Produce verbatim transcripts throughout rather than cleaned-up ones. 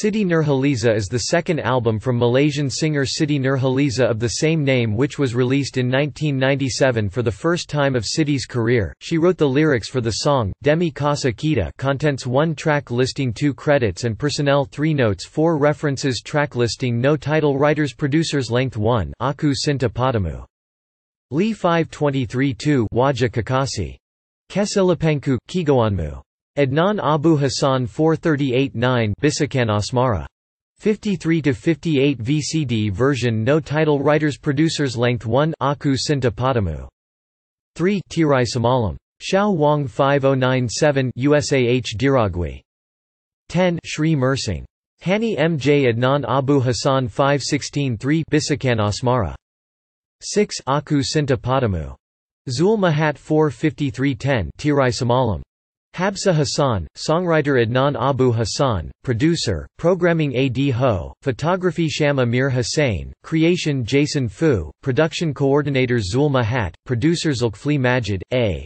Siti Nurhaliza is the second album from Malaysian singer Siti Nurhaliza of the same name, which was released in nineteen ninety-seven for the first time of Siti's career. She wrote the lyrics for the song, Demi Kasa Kita. Contents one track listing, two credits and personnel, three notes, four references, track listing, no title, writers, producers, length one, Aku Cinta Padamu. Lee five twenty-three two, Wajah Kekasih. Kesilapanku, Kigoanmu. Adnan Abu Hassan four thirty-eight nine, Bisikan Asmara. fifty-three to fifty-eight V C D version, no title, writers, producers, length one, Aku Cinta Padamu. three, Tirai Semalam. Xiao Wong five oh nine seven, U S A H Diragwi. ten, Shri Mersing. Hany M. J. Adnan Abu Hassan five sixteen three, Bisikan Asmara. six, Aku Cinta Padamu. Zul Mahat four fifty-three ten, Tirai Semalam. Habsah Hassan, songwriter Adnan Abu Hassan, producer, programming A D Ho, photography Sham Amir Hussain, creation Jason Fu, production coordinators Zul Mahat, producer Zulkfli Majid, A.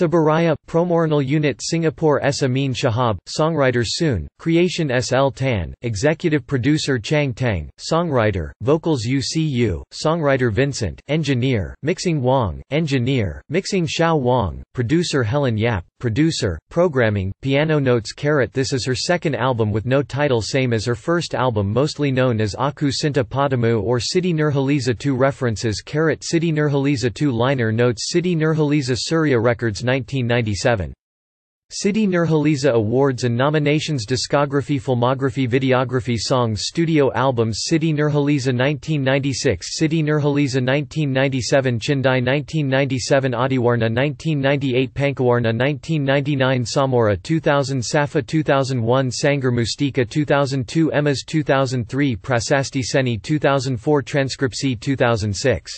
Sabiraya, promotional unit Singapore S. Amin Shahab, songwriter Soon, creation S L Tan, executive producer Ciang Teng, songwriter, vocals U C U, songwriter Vincent, engineer, mixing Wang, engineer, mixing Shaw Wang, producer Helen Yap, producer, programming, piano notes. This is her second album with no title, same as her first album, mostly known as Aku Cinta Padamu or Siti Nurhaliza two. References. Siti Nurhaliza two. Liner notes. Siti Nurhaliza, Suria Records nineteen ninety-seven. Siti Nurhaliza awards and nominations. Discography, filmography, videography, songs, studio albums. Siti Nurhaliza nineteen ninety-six, Siti Nurhaliza nineteen ninety-seven, Chindai nineteen ninety-seven, Adiwarna nineteen ninety-eight, Pankawarna nineteen ninety-nine, Samora two thousand, Safa two thousand one, Sangar Mustika two thousand two, Emas two thousand three, Prasasti Seni two thousand four, Transkripsi two thousand six.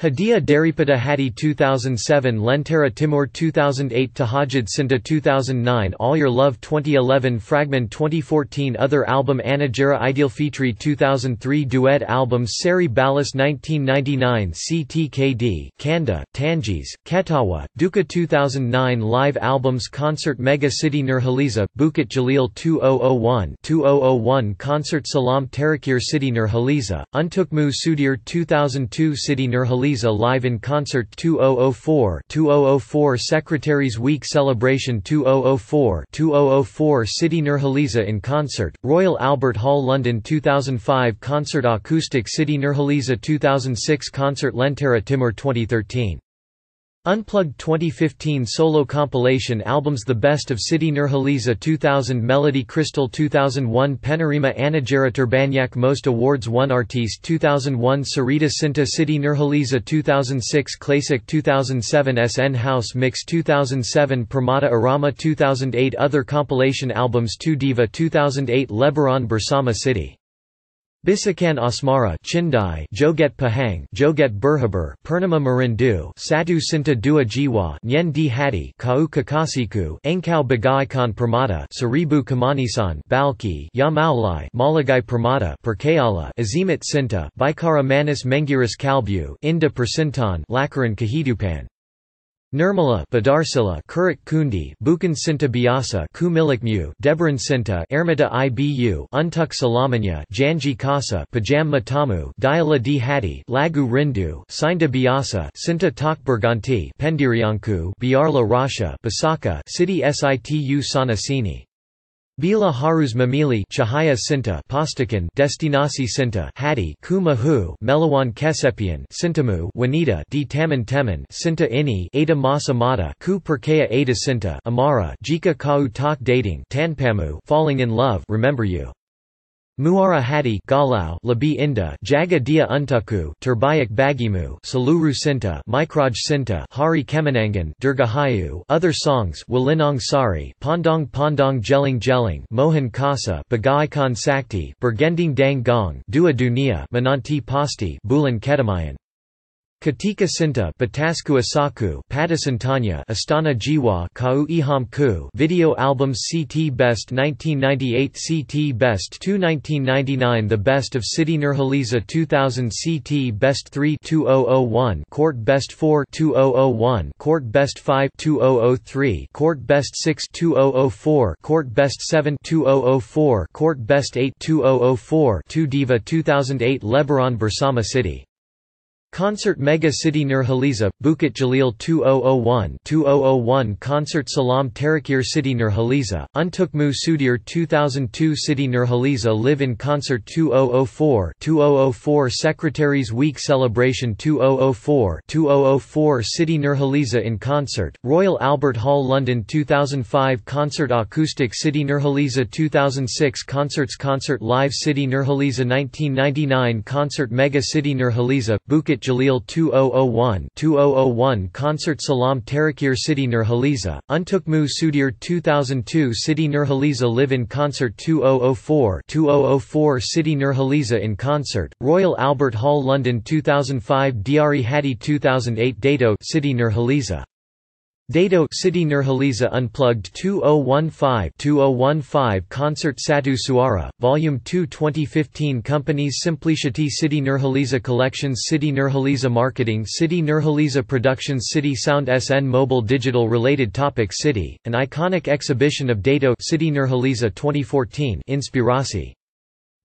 Hadiah Daripada Hadi two thousand seven, Lentera Timur two thousand eight, Tahajud Cinta two thousand nine, All Your Love twenty eleven, Fragment twenty fourteen. Other album, Anajara Ideal Featuri two thousand three, duet album Seri Balas nineteen ninety-nine, C T K D, Kanda, Tangiz, Ketawa, Duka two thousand nine. Live albums, Concert Mega Siti Nurhaliza, Bukit Jalil two thousand one, Concert Salam Tarakir Siti Nurhaliza, Untukmu Sudir two thousand two, Siti Nurhaliza Live in Concert two thousand four, Secretaries Week Celebration two thousand four, Siti Nurhaliza in Concert, Royal Albert Hall London two thousand five, Concert Acoustic Siti Nurhaliza two thousand six, Concert Lentera Timur twenty thirteen. Unplugged twenty fifteen. Solo compilation albums, The Best of Siti Nurhaliza two thousand, Melody Crystal two thousand one, Penerima Anajara Terbanyak Most Awards one Artiste two thousand one, Sarita Cinta Siti Nurhaliza two thousand six, Classic two thousand seven, S N House Mix two thousand seven, Pramada Arama two thousand eight. Other compilation albums, two Diva two thousand eight, Lebaran Bersama Siti Bisikan Asmara, Chindai, Joget Pahang, Joget Berhaber, Purnama Merindu, Satu Cinta Dua Jiwa, Nyen Di Hati, Kau Kakasiku, Engkau Bagaikan Permata, Seribu Kamanisan, Balki, Yamaulai, Malagai Permata, Perkayala, Azimat Cinta, Bikara Manis Menggiris Kalbu, Inda Persintan, Lakaran Kahidupan. Nirmala, Badarsila, Kurat Kundi, Bukan Cinta Biasa, Kumilikmu, Debaran Cinta, Ermita Ibu, Untuk Salamanya, Janji Kasa, Pajam Matamu, Diala Di Hati, Lagu Rindu, Cinta Biasa, Cinta Tak Berganti, Pendirianku, Biarla Rasha, Basaka, Siti Situ Sana Sini. Bila Harus Memilih, Cahaya Cinta Pastikan, Destinasi Cinta Hati, Kumahu, Melawan Kesepian, Cintamu, Wanita Di Taman Teman, Cinta Ini, Ada Masa Mata, Ku Perkaya Ada Cinta, Amara, Jika Kau Tak Dating, Tanpamu, Falling in Love, Remember You. Muara Hati, Galau, Lebih Indah, Jaga Dia Untukku, Terbaik Bagimu, Seluruh Cinta, Mikraj Cinta, Hari Kemenangan, Dirgahayu. Other songs, Walinong Sari, Pondong Pondong Jeling Jeling, Mohan Kasa, Bagaikan Sakti, Bergending Dang Gong, Dua Dunia, Menanti Pasti, Bulan Kedamaian. Katika Sinta Patasku Asaku Patasan Tanya Astana Jiwa Kau Iham Ku Video Albums C T Best nineteen ninety-eight C T Best two nineteen ninety-nine The Best of Siti Nurhaliza two thousand C T Best three two thousand one Court Best four two thousand one Court Best five two thousand three Court Best six two thousand four Court Best seven two thousand four Court Best eight two thousand four two Diva two thousand eight Lebaran Bersama City Concert Mega Siti Nurhaliza, Bukit Jalil two thousand one two thousand one Concert Salam Tarakir Siti Nurhaliza, Untukmu Sudir two thousand two Siti Nurhaliza Live in Concert two thousand four two thousand four Secretaries Week Celebration two thousand four two thousand four Siti Nurhaliza in Concert, Royal Albert Hall London two thousand five Concert Acoustic Siti Nurhaliza two thousand six Concerts Concert Live Siti Nurhaliza nineteen ninety-nine Concert Mega Siti Nurhaliza, Bukit Jalil two thousand one two thousand one Concert Salam Tarakir Siti Nurhaliza, Untukmu Sudir two thousand two Siti Nurhaliza Live in Concert two thousand four two thousand four Siti Nurhaliza in Concert, Royal Albert Hall London two thousand five Diari Hadi two thousand eight Dato Siti Nurhaliza Dato Siti Nurhaliza Unplugged two thousand fifteen two thousand fifteen Concert Satu Suara, Volume two twenty fifteen Companies Simply Shati Siti Nurhaliza Collections Siti Nurhaliza Marketing Siti Nurhaliza Productions Siti Sound S N Mobile Digital Related Topics Siti, an iconic exhibition of Dato Siti Nurhaliza twenty fourteen Inspirasi